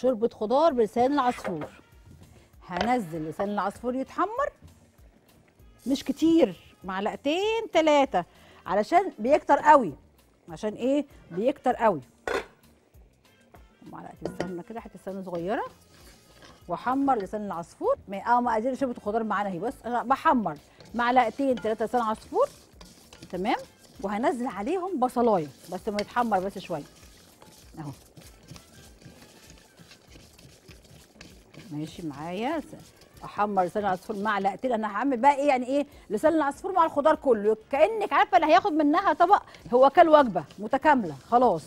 شوربه خضار بلسان العصفور. هنزل لسان العصفور يتحمر مش كتير، معلقتين 3 علشان بيكتر قوي. عشان ايه بيكتر قوي؟ معلقتين سمنه كده، حته سمنه صغيره، واحمر لسان العصفور. مقادير شوربه الخضار معانا اهي. بص انا بحمر معلقتين 3 لسان عصفور، تمام، وهنزل عليهم بصلايه بس ما يتحمر بس شويه اهو. ماشي معايا. احمر لسان العصفور معلقتين. انا هعمل بقى ايه؟ يعني ايه لسان العصفور مع الخضار كله، كانك عارفه اللي هياخد منها طبق، هو كل وجبه متكامله خلاص.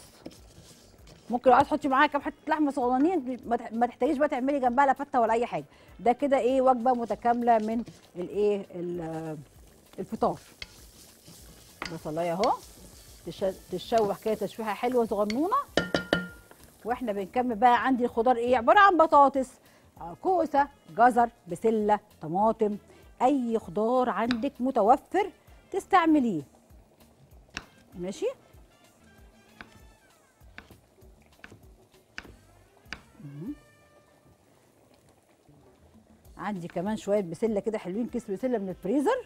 ممكن لو عايز تحطي معاها كام حته لحمه صغننين، ما تحتاجيش بقى تعملي جنبها لا فته ولا اي حاجه. ده كده ايه وجبه متكامله من الايه الفطار. بصلايه اهو تتشوح كده تشويحه حلوه صغنونه. واحنا بنكمل بقى عندي الخضار ايه؟ عباره عن بطاطس، كوسه، جزر، بسله، طماطم، اي خضار عندك متوفر تستعمليه. ماشي. عندي كمان شويه بسله كده حلوين، كيس بسله من الفريزر.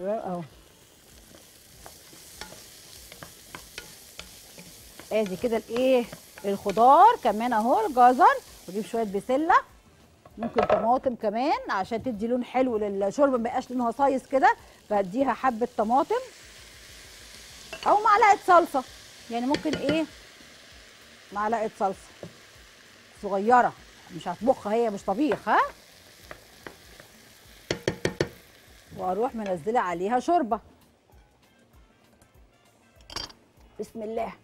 اهو ادي كده الايه الخضار كمان اهو، الجزر، واجيب شويه بسله، ممكن طماطم كمان عشان تدي لون حلو للشوربه، ما يبقاش لونها صايص كده، فاديها حبه طماطم او معلقه صلصه. يعني ممكن ايه معلقه صلصه صغيره، مش هطبخها هي، مش طبيخ. ها، واروح منزله عليها شوربه. بسم الله.